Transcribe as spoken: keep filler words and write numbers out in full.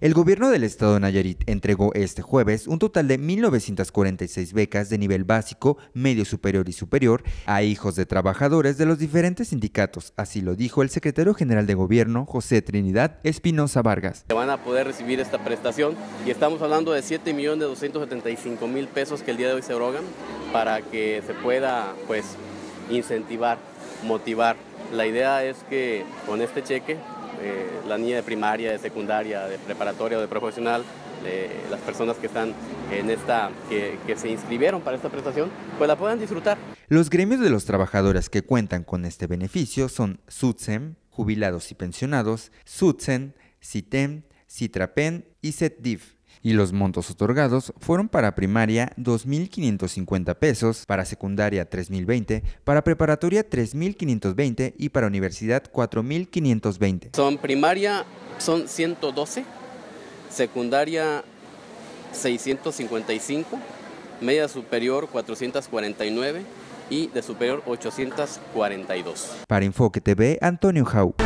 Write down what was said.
El gobierno del estado de Nayarit entregó este jueves un total de mil novecientas cuarenta y seis becas de nivel básico, medio superior y superior a hijos de trabajadores de los diferentes sindicatos. Así lo dijo el secretario general de gobierno, José Trinidad Espinosa Vargas. Van a poder recibir esta prestación y estamos hablando de siete millones doscientos setenta y cinco mil pesos que el día de hoy se abrogan para que se pueda, pues, incentivar, motivar. La idea es que con este cheque, eh, la niña de primaria, de secundaria, de preparatoria o de profesional, eh, las personas que están en esta, que, que se inscribieron para esta prestación, pues la puedan disfrutar. Los gremios de los trabajadores que cuentan con este beneficio son SUTSEM, jubilados y pensionados, SUTSEN, CITEM, CITRAPEN y CETDIF. Y los montos otorgados fueron para primaria dos mil quinientos cincuenta pesos, para secundaria tres mil veinte, para preparatoria tres mil quinientos veinte y para universidad cuatro mil quinientos veinte. Son primaria, son ciento doce, secundaria seiscientos cincuenta y cinco, media superior cuatrocientos cuarenta y nueve y de superior ochocientos cuarenta y dos. Para Enfoque T V, Antonio Hau.